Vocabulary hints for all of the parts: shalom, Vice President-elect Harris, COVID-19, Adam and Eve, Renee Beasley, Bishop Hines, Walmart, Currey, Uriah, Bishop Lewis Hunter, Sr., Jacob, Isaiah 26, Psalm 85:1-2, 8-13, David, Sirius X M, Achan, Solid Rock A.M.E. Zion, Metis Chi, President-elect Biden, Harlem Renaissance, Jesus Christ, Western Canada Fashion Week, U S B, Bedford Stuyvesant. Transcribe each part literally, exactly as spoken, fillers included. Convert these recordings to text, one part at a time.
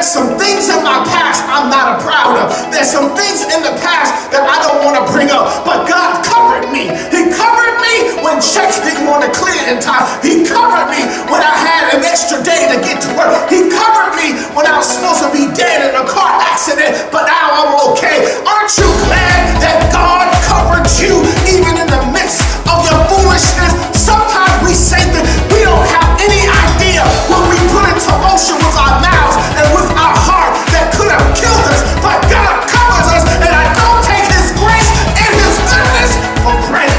there's some things in my past I'm not proud of. There's some things in the past that I don't want to bring up. But God covered me. He covered me when checks didn't want to clear in time. He covered me when I had an extra day to get to work. He covered me when I was supposed to be dead in a car accident. But now I'm okay. Aren't you glad that God covered you even in the midst of your foolishness? Sometimes we say that we don't have any idea when we put into motion with our mouths and with our heart that could have killed us, but God covers us, and I don't take His grace and His goodness for granted.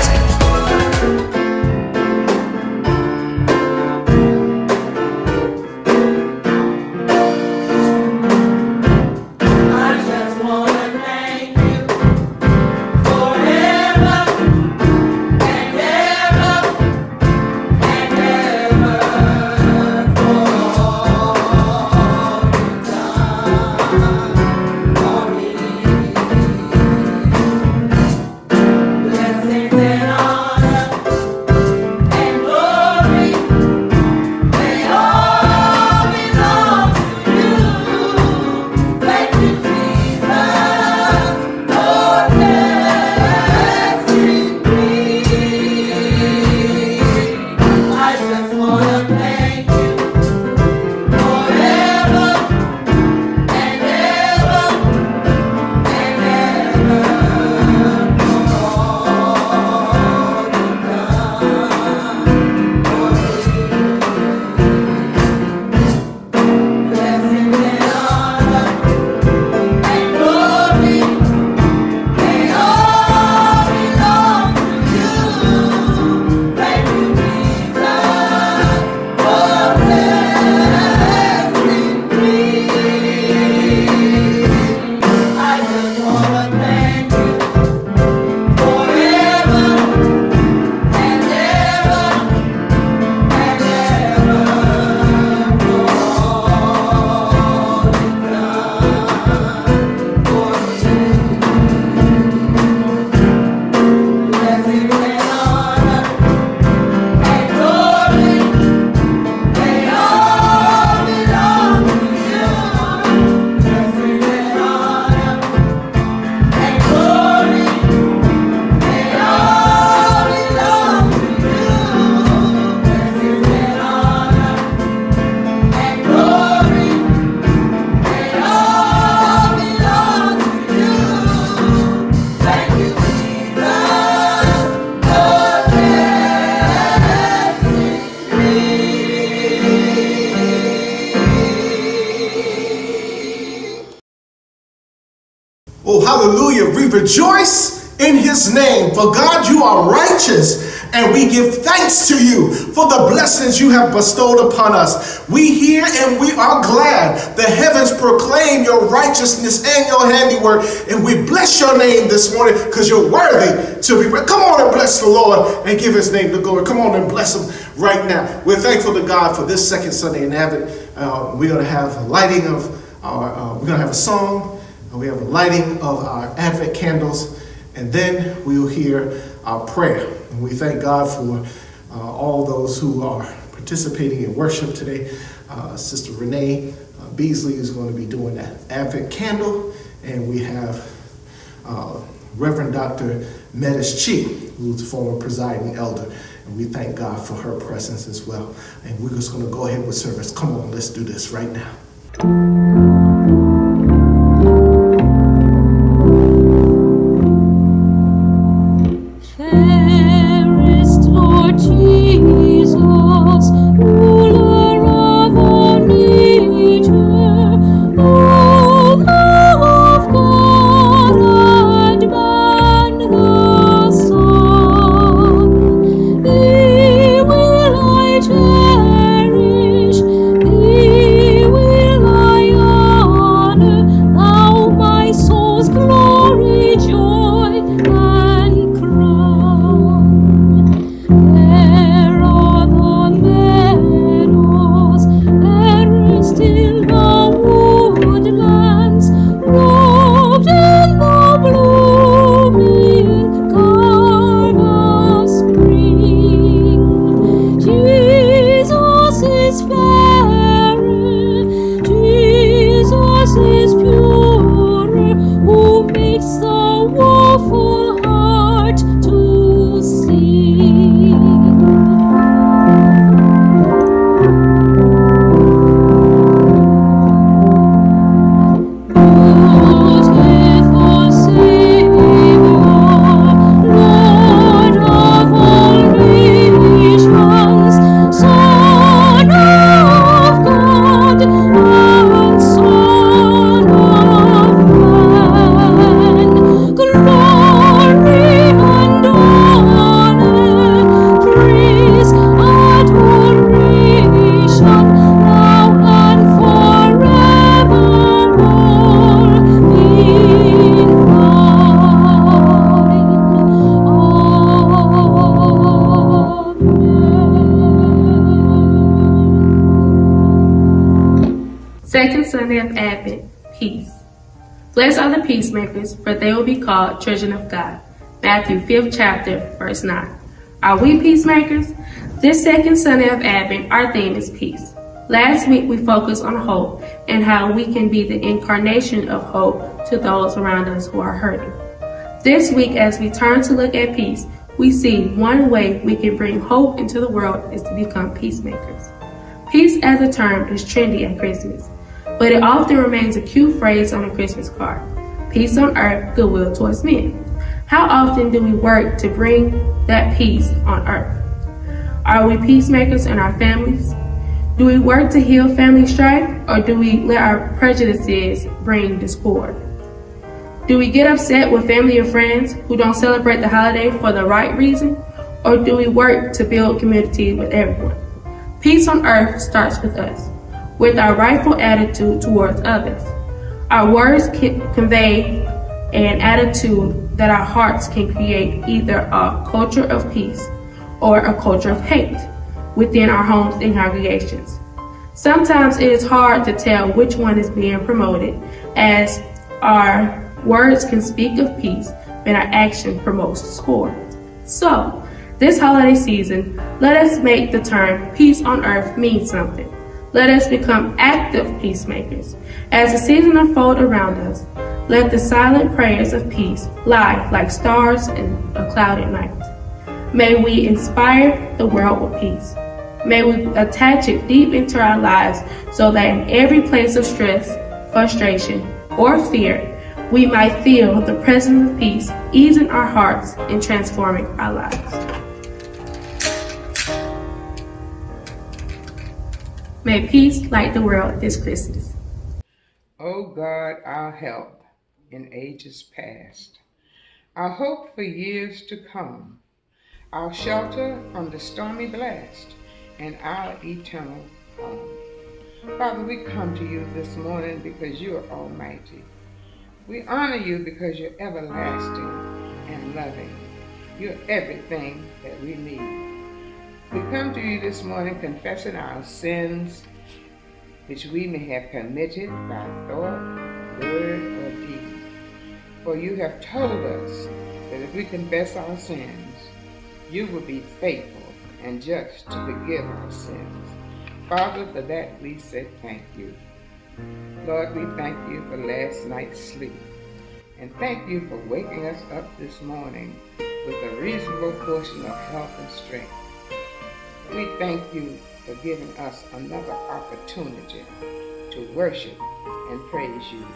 Rejoice in His name, for God, you are righteous, and we give thanks to you for the blessings you have bestowed upon us. We hear and we are glad. The heavens proclaim your righteousness and your handiwork, and we bless your name this morning because you're worthy to be. Come on and bless the Lord and give His name the glory. Come on and bless Him right now. We're thankful to God for this second Sunday in Advent. Uh, we're going to have a lighting of our, uh, we're going to have a song. We have a lighting of our Advent candles, and then we will hear our prayer. And we thank God for uh, all those who are participating in worship today. Uh, Sister Renee uh, Beasley is going to be doing that Advent candle, and we have uh, Reverend Doctor Metis Chi, who's a former presiding elder, and we thank God for her presence as well. And we're just going to go ahead with service. Come on, let's do this right now. Will I of Advent, peace. Blessed are the peacemakers, for they will be called children of God. Matthew fifth chapter, verse nine. Are we peacemakers? This second Sunday of Advent, our theme is peace. Last week we focused on hope and how we can be the incarnation of hope to those around us who are hurting. This week, as we turn to look at peace, we see one way we can bring hope into the world is to become peacemakers. Peace as a term is trendy at Christmas, but it often remains a cute phrase on a Christmas card. Peace on earth, goodwill towards men. How often do we work to bring that peace on earth? Are we peacemakers in our families? Do we work to heal family strife, or do we let our prejudices bring discord? Do we get upset with family and friends who don't celebrate the holiday for the right reason, or do we work to build community with everyone? Peace on earth starts with us, with our rightful attitude towards others. Our words can convey an attitude that our hearts can create either a culture of peace or a culture of hate within our homes and congregations. Sometimes it is hard to tell which one is being promoted, as our words can speak of peace, and our action promotes discord. So, this holiday season, let us make the term peace on earth mean something. Let us become active peacemakers. As the season unfolds around us, let the silent prayers of peace lie like stars in a cloud at night. May we inspire the world with peace. May we attach it deep into our lives so that in every place of stress, frustration, or fear, we might feel the presence of peace easing our hearts and transforming our lives. May peace light the world this Christmas. O God, our help in ages past, our hope for years to come, our shelter from the stormy blast, and our eternal home. Father, we come to you this morning because you are almighty. We honor you because you're everlasting and loving. You're everything that we need. We come to you this morning confessing our sins, which we may have committed by thought, word, or deed. For you have told us that if we confess our sins, you will be faithful and just to forgive our sins. Father, for that we say thank you. Lord, we thank you for last night's sleep, and thank you for waking us up this morning with a reasonable portion of health and strength. We thank you for giving us another opportunity to worship and praise you.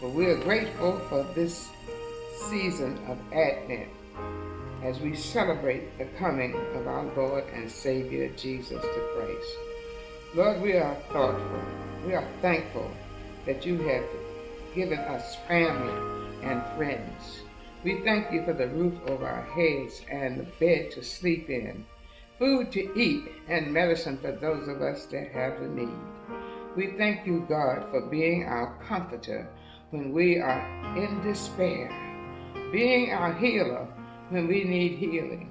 For we are grateful for this season of Advent as we celebrate the coming of our Lord and Savior, Jesus Christ. Lord, we are thoughtful. We are thankful that you have given us family and friends. We thank you for the roof over our heads and the bed to sleep in, food to eat, and medicine for those of us that have the need. We thank you, God, for being our comforter when we are in despair, being our healer when we need healing,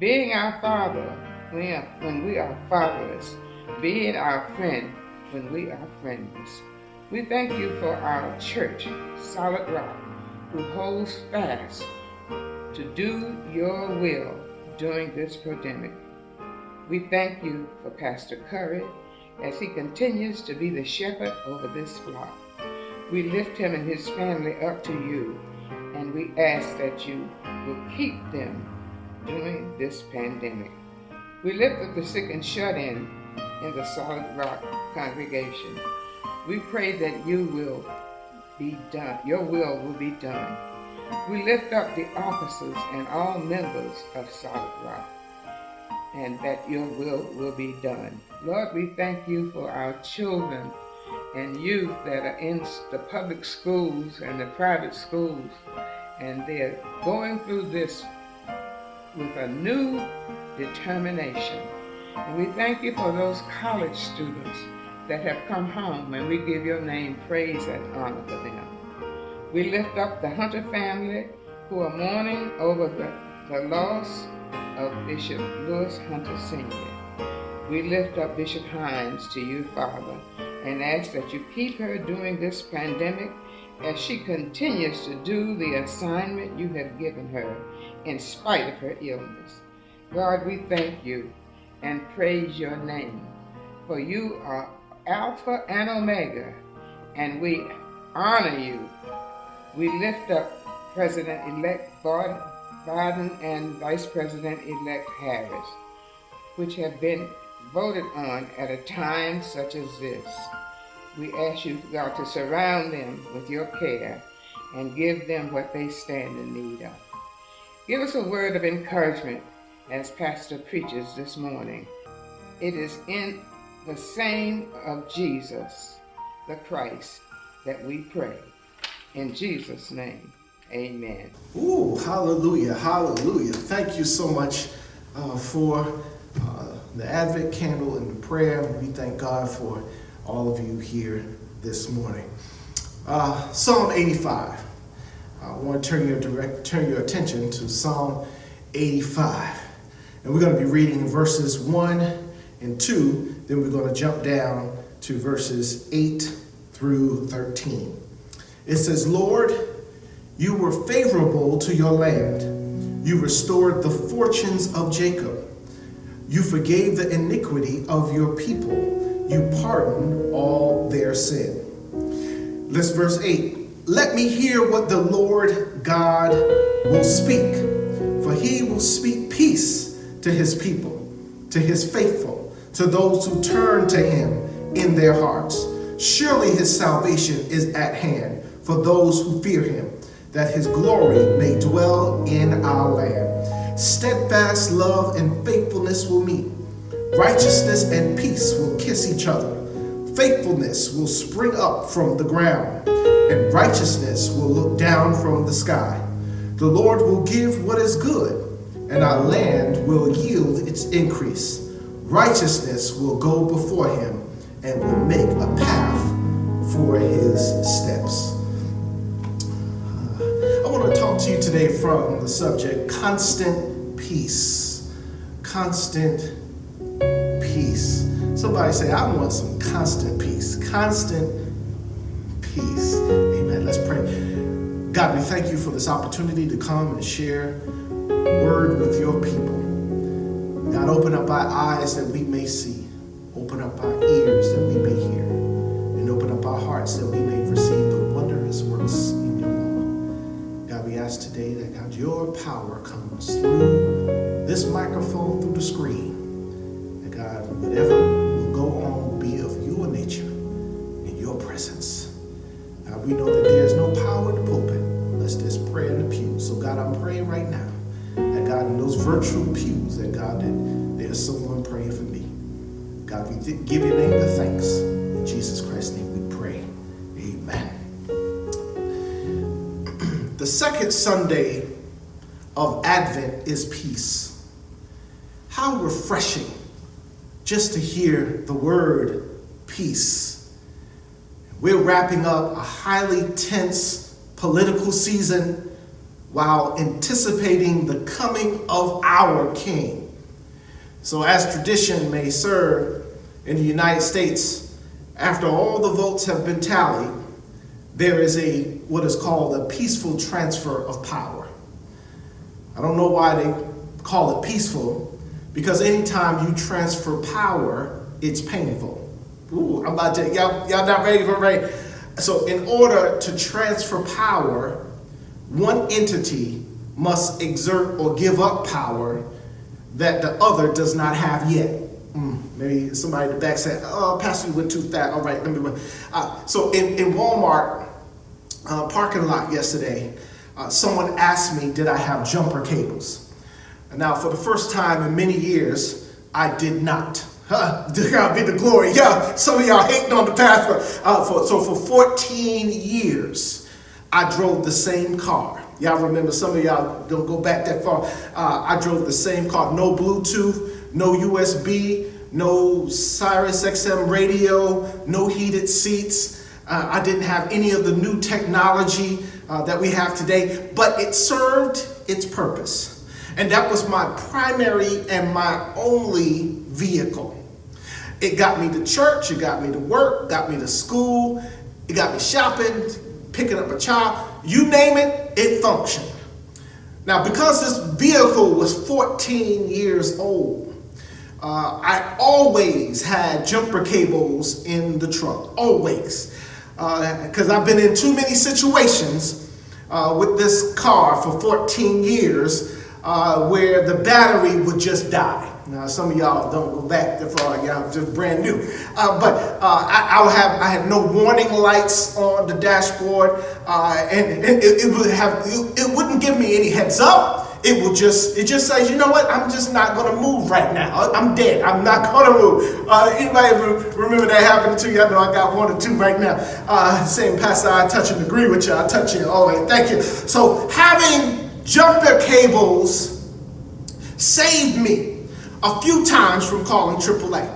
being our father when we are fatherless, being our friend when we are friendless. We thank you for our church, Solid Rock, who holds fast to do your will during this pandemic. We thank you for Pastor Curry as he continues to be the shepherd over this flock. We lift him and his family up to you, and we ask that you will keep them during this pandemic. We lift up the sick and shut in in the Solid Rock congregation. We pray that you will be done, your will will be done. We lift up the officers and all members of Solid Rock, and that your will will be done. Lord, we thank you for our children and youth that are in the public schools and the private schools, and they're going through this with a new determination. And we thank you for those college students that have come home, and we give your name praise and honor for them. We lift up the Hunter family who are mourning over the, the loss of Bishop Lewis Hunter, Senior We lift up Bishop Hines to you, Father, and ask that you keep her during this pandemic as she continues to do the assignment you have given her in spite of her illness. God, we thank you and praise your name, for you are Alpha and Omega, and we honor you. We lift up President-elect Biden and Vice President-elect Harris, which have been voted on at a time such as this. We ask you, God, to surround them with your care and give them what they stand in need of. Give us a word of encouragement as Pastor preaches this morning. It is in the name of Jesus, the Christ, that we pray. In Jesus' name, amen. Ooh, hallelujah, hallelujah. Thank you so much uh, for uh, the Advent candle and the prayer. We thank God for all of you here this morning. Uh, Psalm eighty-five. I want to turn your, direct, turn your attention to Psalm eighty-five. And we're going to be reading verses one and two. Then we're going to jump down to verses eight through thirteen. It says, Lord, you were favorable to your land. You restored the fortunes of Jacob. You forgave the iniquity of your people. You pardon all their sin. Let's verse eight. Let me hear what the Lord God will speak, for he will speak peace to his people, to his faithful, to those who turn to him in their hearts. Surely his salvation is at hand for those who fear him, that his glory may dwell in our land. Steadfast love and faithfulness will meet. Righteousness and peace will kiss each other. Faithfulness will spring up from the ground, and righteousness will look down from the sky. The Lord will give what is good, and our land will yield its increase. Righteousness will go before him and will make a path for his steps. Uh, I want to talk to you today from the subject, constant peace. Constant peace. Peace. Somebody say, I want some constant peace. Constant peace. Amen. Let's pray. God, we thank you for this opportunity to come and share word with your people. God, open up our eyes that we may see. Open up our ears that we may hear. And open up our hearts that we may receive the wondrous works in your law. God, we ask today that, God, your power comes through this microphone, through the screen. God, whatever will go on will be of your nature and your presence. God, we know that there is no power in the pulpit unless there's prayer in the pews. So God, I'm praying right now that God, in those virtual pews, that God, that there's someone praying for me. God, we give your name the thanks. In Jesus Christ's name we pray. Amen. The second Sunday of Advent is peace. How refreshing just to hear the word peace. We're wrapping up a highly tense political season while anticipating the coming of our King. So as tradition may serve in the United States, after all the votes have been tallied, there is a what is called a peaceful transfer of power. I don't know why they call it peaceful, because anytime you transfer power, it's painful. Ooh, I'm about to, y'all not ready for right. So in order to transfer power, one entity must exert or give up power that the other does not have yet. Mm, maybe somebody in the back said, oh, Pastor, you went too fast. All right, let me run. Uh, so in, in Walmart uh, parking lot yesterday, uh, someone asked me, did I have jumper cables? Now, for the first time in many years, I did not. Huh? God be the glory. Yeah, some of y'all hating on the pastor. Uh, for, so for fourteen years, I drove the same car. Y'all remember, some of y'all don't go back that far. Uh, I drove the same car. No Bluetooth, no U S B, no Sirius X M radio, no heated seats. Uh, I didn't have any of the new technology uh, that we have today, but it served its purpose. And that was my primary and my only vehicle. It got me to church, it got me to work, got me to school, it got me shopping, picking up a child, you name it, it functioned. Now, because this vehicle was fourteen years old, Uh, I always had jumper cables in the truck, always, because uh, I've been in too many situations uh, with this car for fourteen years uh, where the battery would just die. Now, some of y'all don't go back that far, y'all just brand new. Uh, but uh, I, I, would have, I had no warning lights on the dashboard, uh, and it, it, would have, it, it wouldn't give me any heads up. It will just, it just says, you know what, I'm just not going to move right now. I'm dead. I'm not going to move. Uh, anybody remember that happened to you? I know I got one or two right now. Uh, saying, Pastor, I touch and agree with you. I touch you. All right, thank you. So having jumper cables saved me a few times from calling triple A.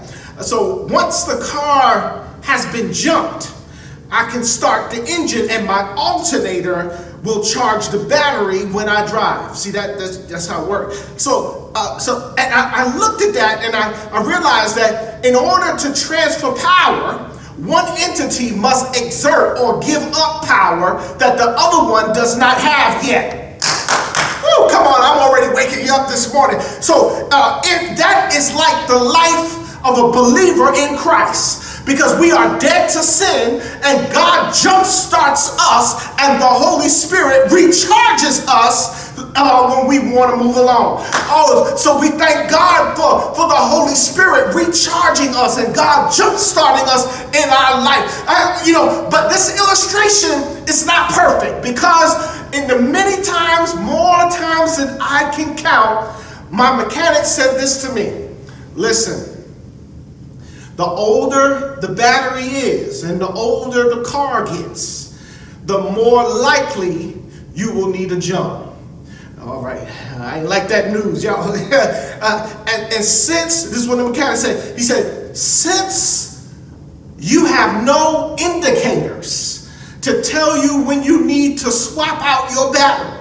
So once the car has been jumped, I can start the engine and my alternator will charge the battery when I drive. See, that, that's, that's how it works. So, uh, so and I, I looked at that and I, I realized that in order to transfer power, one entity must exert or give up power that the other one does not have yet. Woo, come on, I'm already waking you up this morning. So uh, if that is like the life of a believer in Christ, because we are dead to sin and God jumpstarts us and the Holy Spirit recharges us uh, when we want to move along. Oh, so we thank God for, for the Holy Spirit recharging us and God jumpstarting us in our life. I, you know, but this illustration is not perfect, because in the many times, more times than I can count, my mechanic said this to me. Listen, the older the battery is and the older the car gets, the more likely you will need a jump. All right, I ain't like that news, y'all. uh, and, and since, this is what the mechanic said, he said, since you have no indicators to tell you when you need to swap out your battery,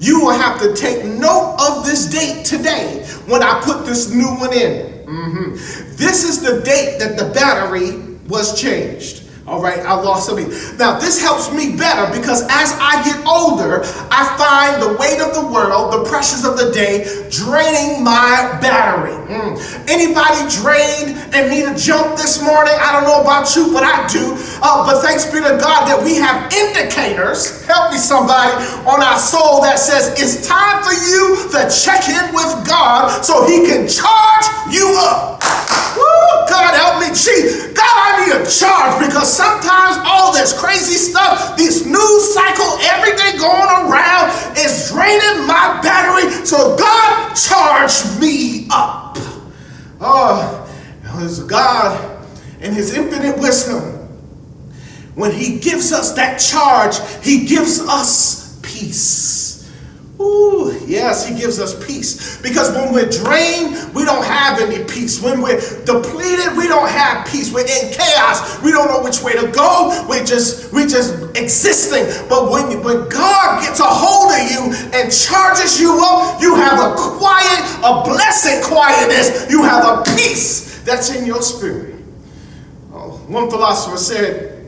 you will have to take note of this date today when I put this new one in. Mm-hmm. This is the date that the battery was changed. All right, I lost something. Now, this helps me better, because as I get older, I find the weight of the world, the pressures of the day, draining my battery. Mm. Anybody drained and need a jump this morning? I don't know about you, but I do. Uh, but thanks be to God that we have indicators, help me somebody, on our soul that says it's time for you to check in with God so he can charge you up. Woo, God help me, Jesus. God, I need a charge, because sometimes all this crazy stuff, this news cycle, everything going around is draining my battery. So God, charge me up. Oh, it's God in his infinite wisdom. When he gives us that charge, he gives us peace. Ooh, yes, he gives us peace. Because when we're drained, we don't have any peace. When we're depleted, we don't have peace. We're in chaos. We don't know which way to go. We're just, we're just existing. But when, when God gets a hold of you and charges you up, you have a quiet, a blessed quietness. You have a peace that's in your spirit. Oh, one philosopher said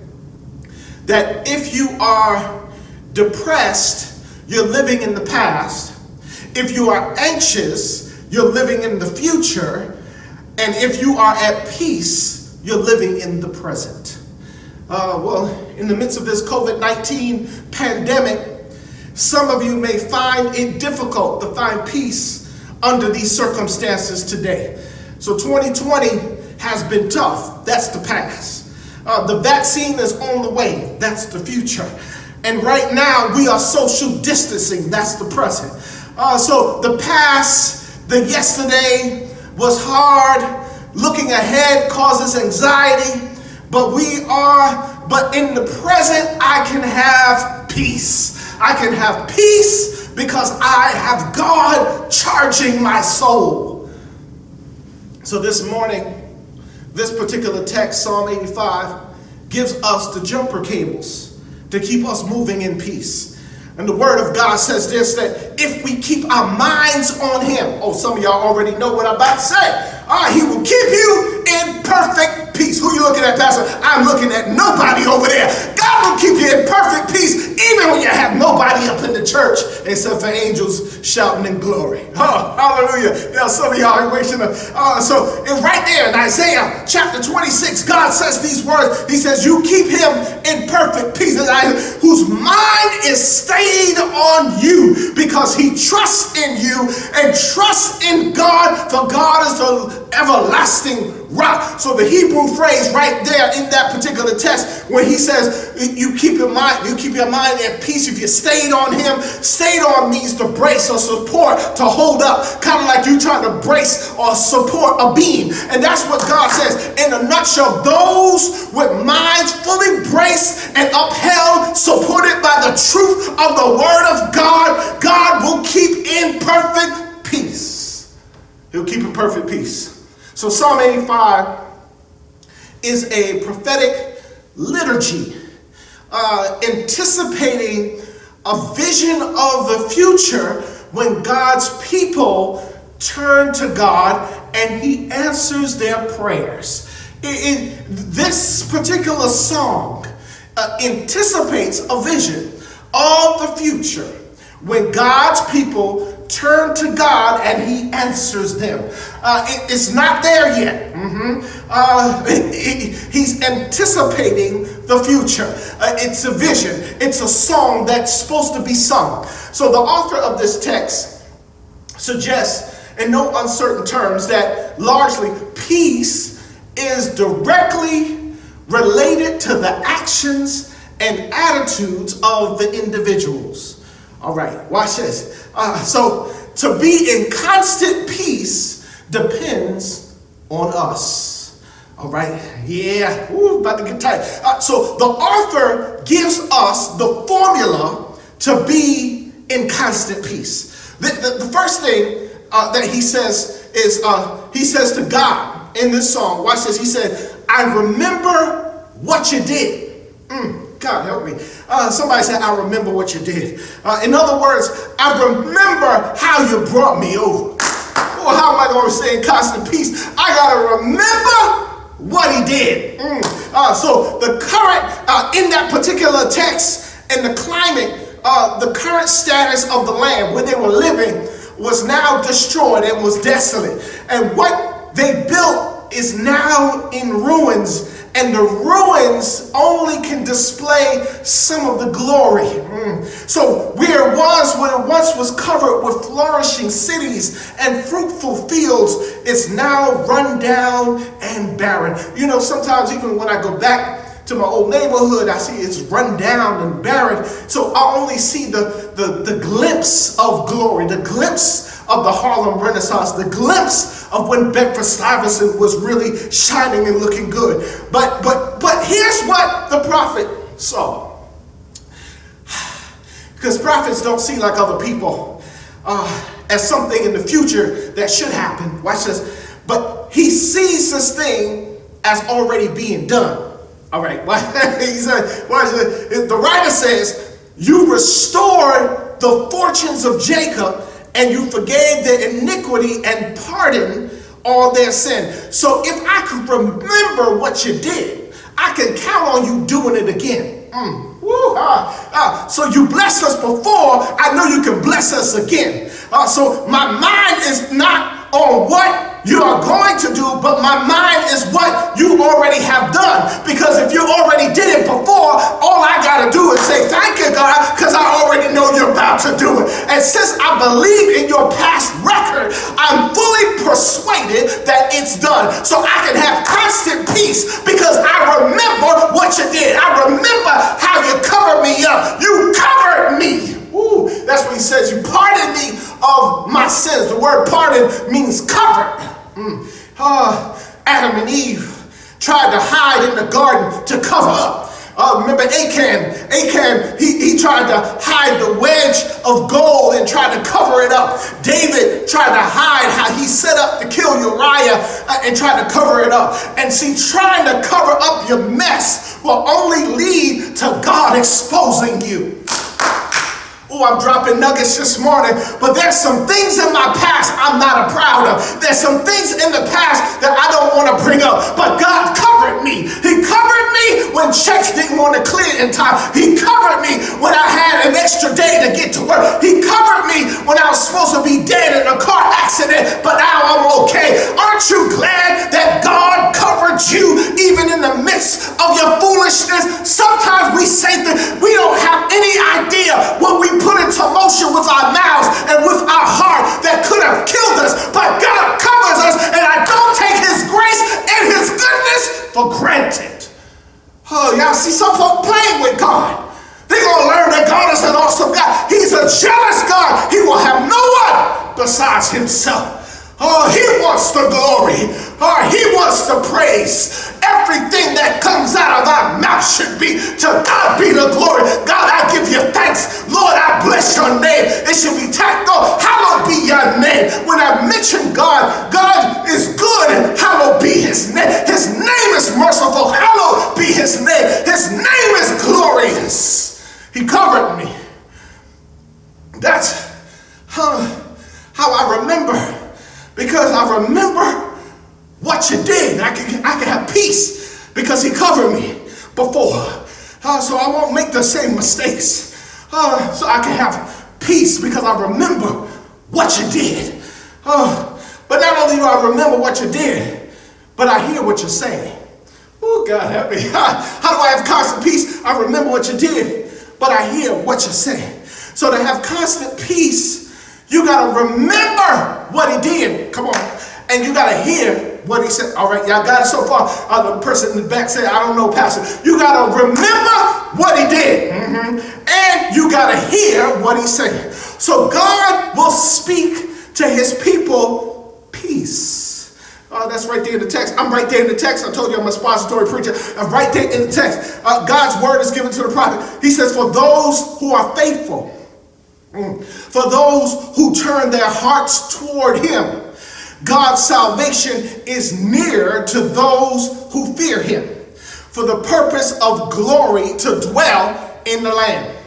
that if you are depressed, you're living in the past. If you are anxious, you're living in the future. And if you are at peace, you're living in the present. Uh, well, in the midst of this COVID nineteen pandemic, some of you may find it difficult to find peace under these circumstances today. So twenty twenty has been tough. That's the past. Uh, the vaccine is on the way. That's the future. And right now, we are social distancing. That's the present. Uh, so the past, the yesterday was hard. Looking ahead causes anxiety. But we are, but in the present, I can have peace. I can have peace because I have God charging my soul. So this morning, this particular text, Psalm eighty-five, gives us the jumper cables to keep us moving in peace. And the word of God says this, that if we keep our minds on him, oh, some of y'all already know what I'm about to say. All right, he will keep you in perfect peace. Who you looking at, Pastor? I'm looking at nobody over there. God will keep you in perfect peace even when you have nobody up in the church except for angels shouting in glory. Oh, hallelujah. Now some of y'all are waiting. Uh, so and right there in Isaiah chapter twenty-six, God says these words. He says, you keep him in perfect peace whose mind is stayed on you because he trusts in you and trusts in God, for God is the everlasting rock. So the Hebrew phrase right there in that particular text when he says you keep your mind, you keep your mind at peace if you stayed on him. Stayed on means to brace or support, to hold up, kind of like you trying to brace or support a beam. And that's what God says in a nutshell. Those with minds fully braced and upheld, supported by the truth of the word of God, God will keep in perfect peace. He'll keep in perfect peace. So Psalm eighty-five is a prophetic liturgy uh, anticipating a vision of the future when God's people turn to God and he answers their prayers. It, it, this particular song uh, anticipates a vision of the future when God's people turn to God and he answers them. Uh, it, it's not there yet. Mm-hmm. uh, he, he's anticipating the future. Uh, it's a vision. It's a song that's supposed to be sung. So the author of this text suggests in no uncertain terms that largely peace is directly related to the actions and attitudes of the individuals. All right, watch this. Uh, so to be in constant peace depends on us. All right, yeah, ooh, about to get tight. Uh, so the author gives us the formula to be in constant peace. The, the, the first thing uh, that he says is, uh, he says to God in this song, watch this, he said, I remember what you did. Mm. God help me. Uh, somebody said, I remember what you did. Uh, in other words, I remember how you brought me over. Well, how am I going to stay in constant peace? I got to remember what he did. Mm. Uh, so the current, uh, in that particular text and the climate, uh, the current status of the land where they were living was now destroyed and was desolate. And what they built is now in ruins. And the ruins only can display some of the glory. Mm. So where it was, when it once was covered with flourishing cities and fruitful fields, it's now run down and barren. You know, sometimes even when I go back to my old neighborhood, I see it's run down and barren. So I only see the, the, the glimpse of glory, the glimpse of the Harlem Renaissance, the glimpse of when Bedford Stuyvesant was really shining and looking good. But, but, but here's what the prophet saw. Because prophets don't see like other people uh, as something in the future that should happen. Watch this. But he sees this thing as already being done. All right. He said, watch this. The writer says, you restored the fortunes of Jacob, and you forgave their iniquity and pardoned all their sin. So if I could remember what you did, I can count on you doing it again. Mm. Woo. Ah, ah. So you blessed us before, I know you can bless us again. Uh, so my mind is not on what you are going to do, but my mind is what you already have done. Because if you already did it before, all I got to do is say, thank you, God, because I already know you're about to do it. And since I believe in your past record, I'm fully persuaded that it's done. So I can have constant peace because I remember what you did. I remember how you covered me up. You covered me. Ooh, that's what he says. You pardoned me of my sins. The word pardon means covered. Mm. Uh, Adam and Eve tried to hide in the garden to cover up. Uh, remember Achan, Achan, he, he tried to hide the wedge of gold and tried to cover it up. David tried to hide how he set up to kill Uriah uh, and tried to cover it up. And see, trying to cover up your mess will only lead to God exposing you. Oh, I'm dropping nuggets this morning, but there's some things in my past I'm not proud of. There's some things in the past that I don't want to bring up, but God covered me. He covered me when checks didn't want to clear in time. He covered me when I had an extra day to get to work. He covered me when I was supposed to be dead in a car accident, but now I'm okay. Aren't you glad that God covered you even in the midst of your foolishness? Sometimes we say that we don't have any idea what we put into motion with our mouths and with our heart that could have killed us, but God covers us, and I don't take his grace and his goodness for granted. Oh, y'all see some folk playing with God. They're going to learn that God is an awesome God. He's a jealous God. He will have no one besides himself. Oh, he wants the glory. Oh, he wants the praise. Everything that comes out of our mouth should be to God be the glory. God, I give you thanks. Lord, I bless your name. It should be tacked on. Hallowed be your name. When I mention God, God is good and hallowed be his name. His name is merciful. Hallowed be his name. His name is glorious. He covered me. That's how, how I remember. Because I remember what you did. I can, I can have peace because he covered me before. Uh, so I won't make the same mistakes. Uh, so I can have peace because I remember what you did. Uh, but not only do I remember what you did, but I hear what you're saying. Oh, God help me. How do I have constant peace? I remember what you did, but I hear what you're saying. So to have constant peace, you got to remember what he did. Come on. And you got to hear what he said. All right, y'all got it so far. Uh, the person in the back said, I don't know, Pastor. You got to remember what he did. Mm-hmm. And you got to hear what he said. So God will speak to his people peace. Oh, that's right there in the text. I'm right there in the text. I told you I'm a expository preacher. I'm right there in the text. Uh, God's word is given to the prophet. He says, for those who are faithful, Mm. for those who turn their hearts toward him, God's salvation is near to those who fear him, for the purpose of glory to dwell in the land.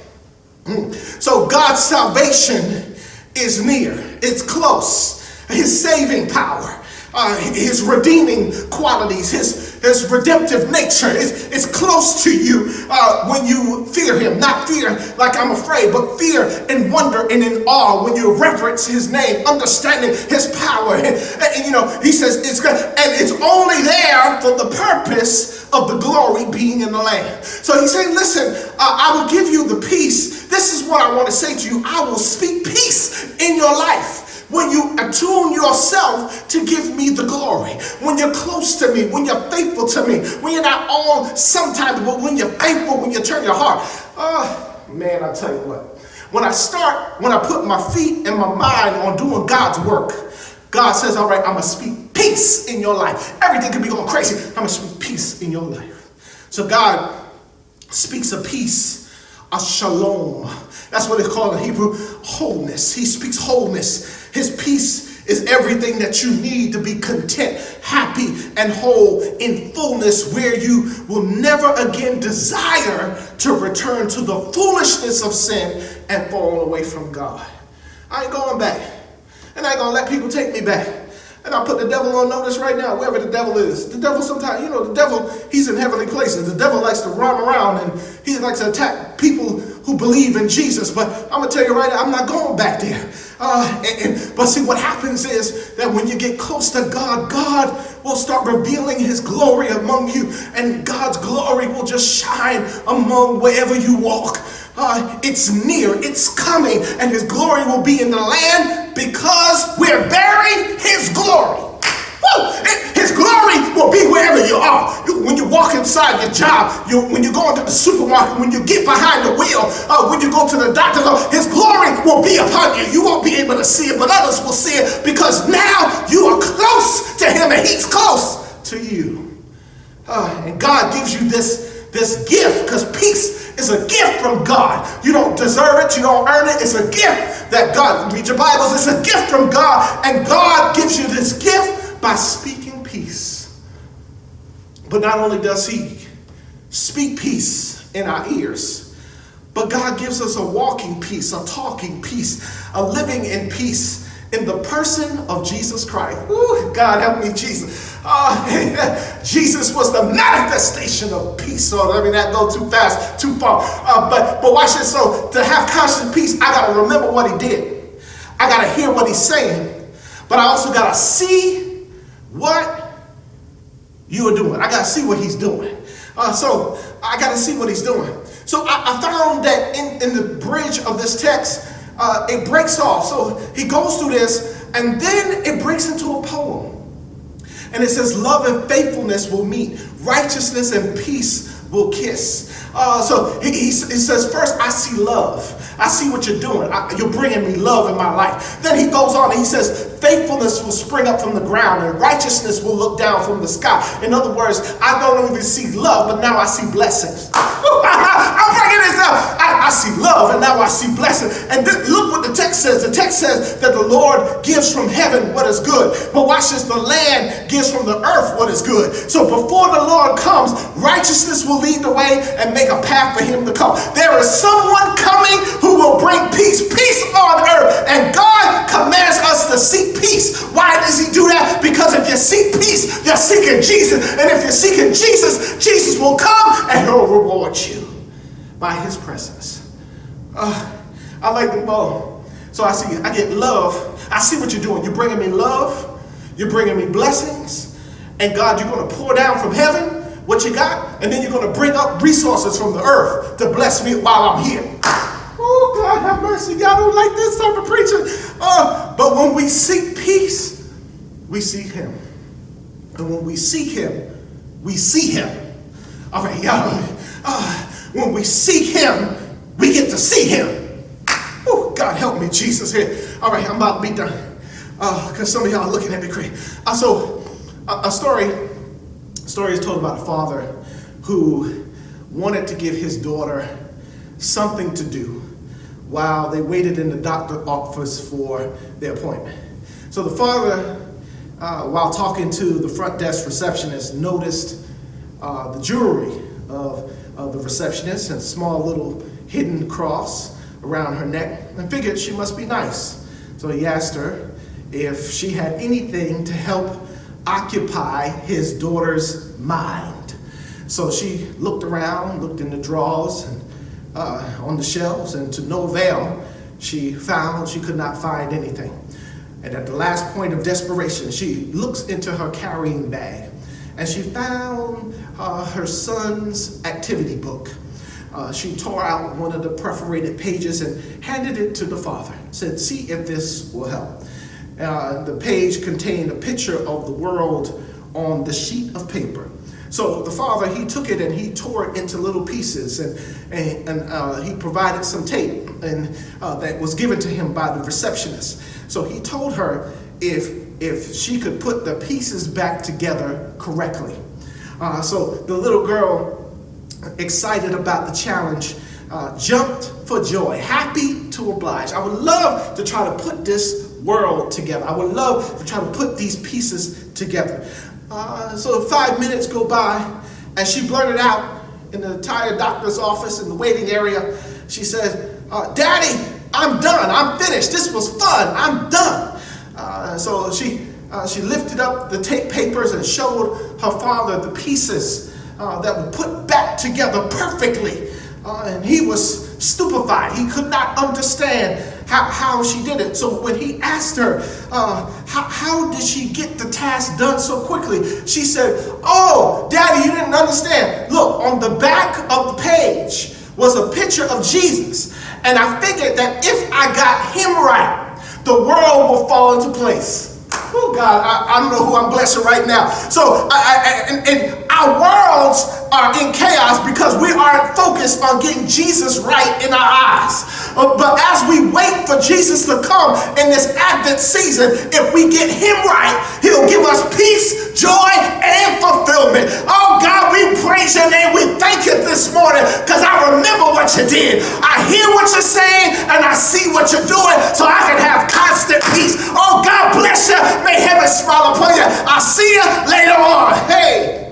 Mm. So God's salvation is near. It's close. His saving power, uh, his redeeming qualities, his, his redemptive nature is, is close to you uh, when you fear him. Not fear like I'm afraid, but fear and wonder and in awe when you reverence his name, understanding his power. And, and you know, he says it's good. And it's only there for the purpose of the glory being in the land. So he said, listen, uh, I will give you the peace. This is what I want to say to you. I will speak peace in your life. When you attune yourself to give me the glory, when you're close to me, when you're faithful to me, when you're not on sometimes, but when you're faithful, when you turn your heart. Oh, man, I'll tell you what. When I start, when I put my feet and my mind on doing God's work, God says, all right, I'm going to speak peace in your life. Everything could be going crazy. I'm going to speak peace in your life. So God speaks a peace. A shalom. That's what it's called in Hebrew, wholeness. He speaks wholeness. His peace is everything that you need to be content, happy, and whole in fullness, where you will never again desire to return to the foolishness of sin and fall away from God. I ain't going back. And I ain't going to let people take me back. And I put the devil on notice right now, wherever the devil is. The devil sometimes, you know, the devil, he's in heavenly places. The devil likes to run around and he likes to attack people who believe in Jesus. But I'm going to tell you right now, I'm not going back there. Uh, and, and, but see, what happens is that when you get close to God, God will start revealing his glory among you. And God's glory will just shine among wherever you walk. Uh, it's near, it's coming, and his glory will be in the land because we're bearing his glory. Woo! It, his glory will be wherever you are. You, when you walk inside your job, you, when you go into the supermarket, when you get behind the wheel, uh, when you go to the doctor's office, his glory will be upon you. You won't be able to see it, but others will see it because now you are close to him and he's close to you. Uh, and God gives you this, this gift because peace is a gift from God. You don't deserve it. You don't earn it. It's a gift that God, read your Bibles, it's a gift from God. And God gives you this gift by speaking peace. But not only does he speak peace in our ears, But God gives us a walking peace, a talking peace, a living in peace in the person of Jesus Christ. Ooh, God help me, Jesus. Uh, Jesus was the manifestation of peace. So let me not go too fast, too far. Uh, but, but watch this. So to have constant peace, I got to remember what he did. I got to hear what he's saying. But I also got to see what you are doing. I got to see what he's doing. Uh, so I got to see what he's doing. So I, I found that in, in the bridge of this text, uh, it breaks off. So he goes through this, and then it breaks into a poem. And it says, love and faithfulness will meet. Righteousness and peace will kiss. Uh, so he, he, he says, first, I see love. I see what you're doing. I, you're bringing me love in my life. Then he goes on and he says, faithfulness will spring up from the ground and righteousness will look down from the sky. In other words, I don't even see love, but now I see blessings. I'm bringing this up. I, I see love and now I see blessings. And look what the text says. The text says that the Lord gives from heaven what is good. But watch this, the land gives from the earth what is good. So before the Lord comes, righteousness will lead the way and make a path for him to come. There is someone coming who will bring peace, peace on earth. And God commands us to seek peace. Why does he do that? Because if you seek peace, you're seeking Jesus. And if you're seeking Jesus, Jesus will come and he'll reward you by his presence. Uh, I like them all. So I see, I get love. I see what you're doing. You're bringing me love. You're bringing me blessings. And God, you're going to pour down from heaven what you got, and then you're going to bring up resources from the earth to bless me while I'm here. Oh, God, have mercy. Y'all don't like this type of preaching. Uh, but when we seek peace, we seek him. And when we seek him, we see him. All right, y'all. Uh, when we seek him, we get to see him. Oh, God, help me, Jesus, here. All right, I'm about to be done. Because uh, some of y'all are looking at me crazy. Uh, so, a, a story... The story is told about a father who wanted to give his daughter something to do while they waited in the doctor's office for their appointment. So the father, uh, while talking to the front desk receptionist, noticed uh, the jewelry of, of the receptionist and a small little hidden cross around her neck and figured she must be nice. So he asked her if she had anything to help occupy his daughter's mind. So she looked around, looked in the drawers and uh, on the shelves, and to no avail, she found she could not find anything. And at the last point of desperation, she looks into her carrying bag and she found uh, her son's activity book. Uh, she tore out one of the perforated pages and handed it to the father, said, see if this will help. Uh, the page contained a picture of the world on the sheet of paper. So the father, he took it and he tore it into little pieces, and, and, and uh, he provided some tape and uh, that was given to him by the receptionist. So he told her if, if she could put the pieces back together correctly. Uh, so the little girl, excited about the challenge, uh, jumped for joy, happy to oblige. I would love to try to put this world together. I would love to try to put these pieces together. Uh, so five minutes go by and she blurted out in the entire doctor's office in the waiting area. She said, uh, Daddy, I'm done. I'm finished. This was fun. I'm done. Uh, so she, uh, she lifted up the tape papers and showed her father the pieces uh, that were put back together perfectly. Uh, and he was stupefied. He could not understand how, how she did it. So when he asked her, uh, how, how did she get the task done so quickly? She said, oh, Daddy, you didn't understand. Look, on the back of the page was a picture of Jesus. And I figured that if I got him right, the world will fall into place. Oh, God, I, I don't know who I'm blessing right now. So I, I, and, and our worlds are in chaos because we aren't focused on getting Jesus right in our eyes. Uh, but as we wait for Jesus to come in this Advent season, if we get him right, he'll give us peace, joy, and fulfillment. Oh, God, we praise your name. We thank you this morning because I remember what you did. I hear what you're saying, and I see what you're doing so I can have constant peace. Oh, God bless you. May heaven smile upon you. I'll see you later on. Hey.